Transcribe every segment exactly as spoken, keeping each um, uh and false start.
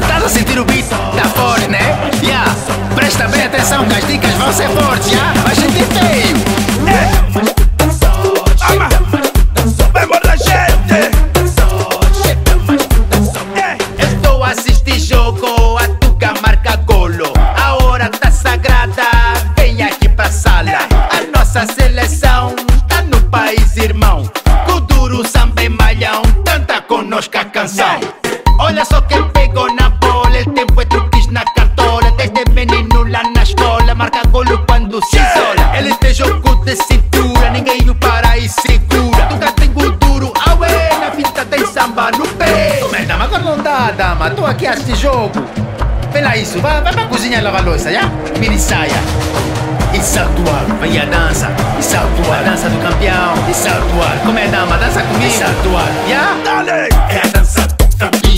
Tá a sentir o beat, tá forte, né? Yeah. Presta bem atenção que as dicas vão ser fortes, yeah? A gente veio! Ama! Vamos da gente! Estou a assistir jogo, a Tuga marca golo. A hora tá sagrada, vem aqui pra sala. A nossa seleção tá no país, irmão. Com duro, samba e malhão, canta conosco a canção. Olha só quem pegou na bola, ele tem truques na cartola. Desde menino lá na escola, marca golo quando se isola. Ele tem jogo de cintura, ninguém o para e segura. Tuga tem duro, auê, na pista tem samba no pé. Mas dama, agora não dá, dama, tô aqui a este jogo. Vê lá isso, vai, vai pra cozinha e lava a louça, já? Mini saia. Isso é atual, vai a dança. Isso é atual, a dança do campeão. Isso é atual, como é dama, dança comigo. Isso é atual, já? Dale! É a dança do campeão.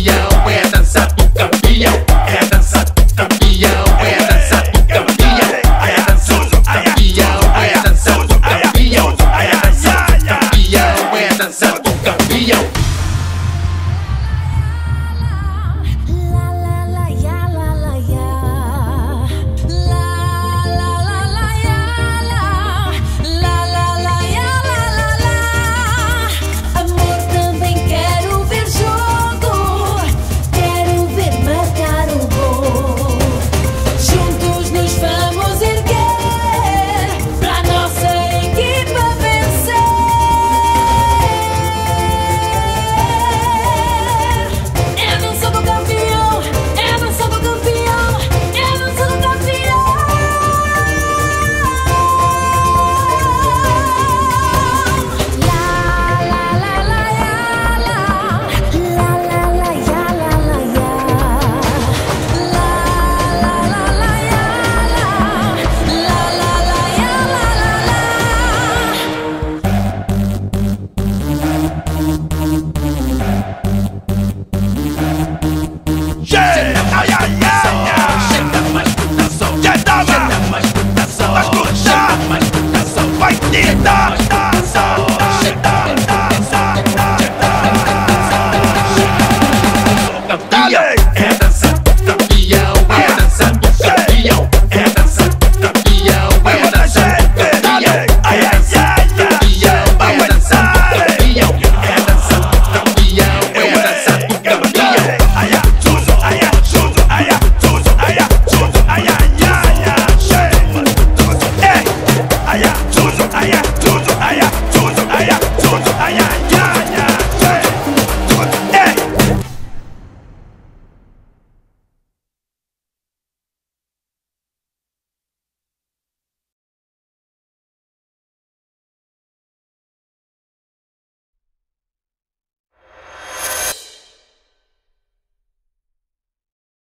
Yeah, yeah, yeah.